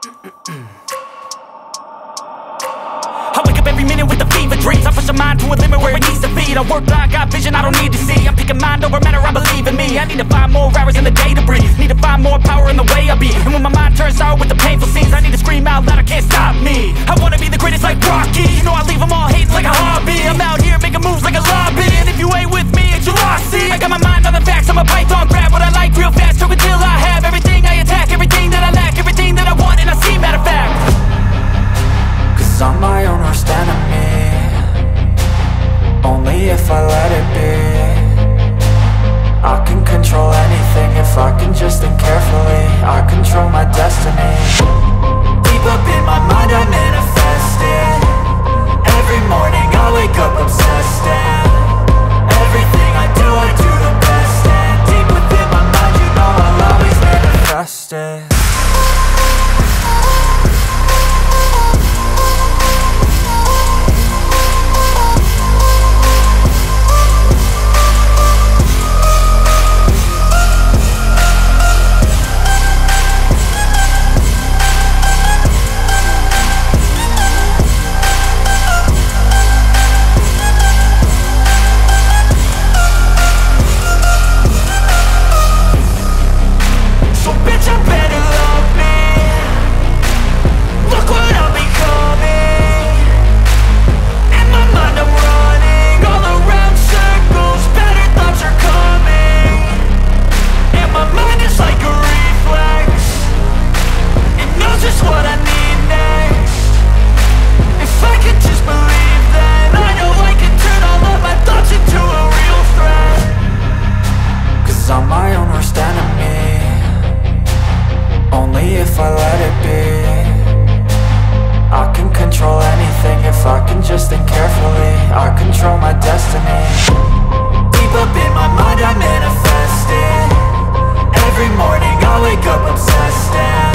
I wake up every minute with a fever dreams. I push my mind to a limit where it needs to be. I work blind, got vision I don't need to see. I'm picking mind over matter, I believe in me. I need to find more hours in the day to breathe. Need to find more power in the way I be. And when my mind turns sour with the painful scenes, I need to scream out loud, I can't stop me. I wanna be the greatest like Rocky. You know I leave them all hating like a hobby. I'm out here making moves like a lobby. And if you ain't with me, it's your loss, see. I got my mind on the facts, I'm a python, grab what I like real fast. Choke until I have everything I attack, everything that I lack, everything that I want and I see, matter of fact. I'm my own worst enemy. Only if I let it be. I can control anything if I can just think carefully. I control my destiny. Deep up in my mind I manifest it. Every morning I wake up obsessed and everything I do the best. And deep within my mind you know I'll always manifest it. Up obsessed and